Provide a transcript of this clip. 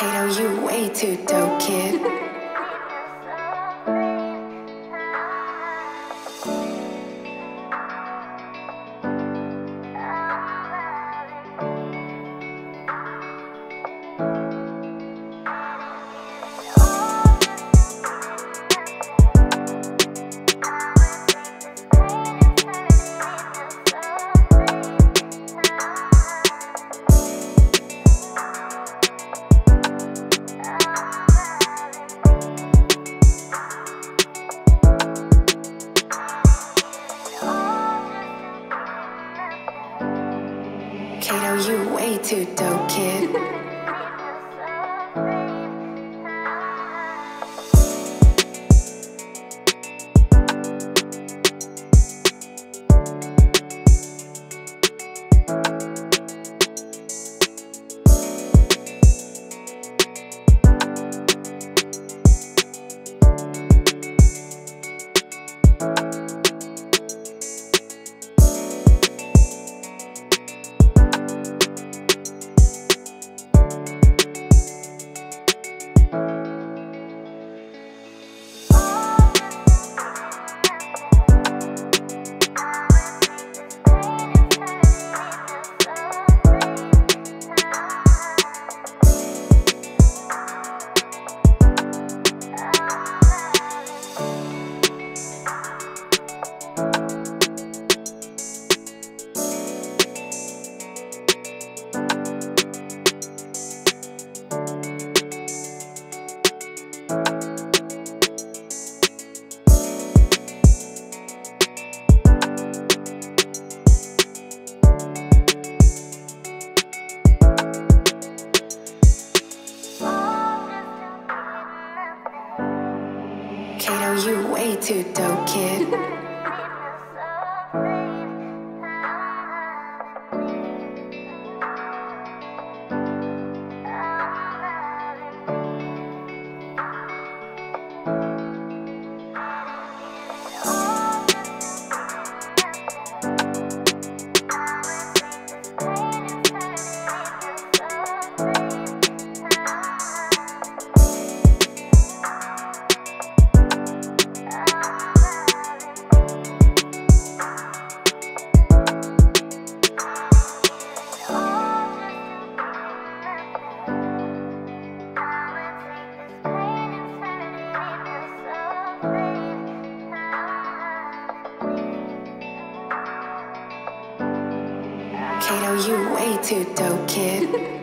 Kato, you way too dope, kid. Kato, you way too dope, kid. Kato, you way too dope, kid. Kato, you way too dope, kid.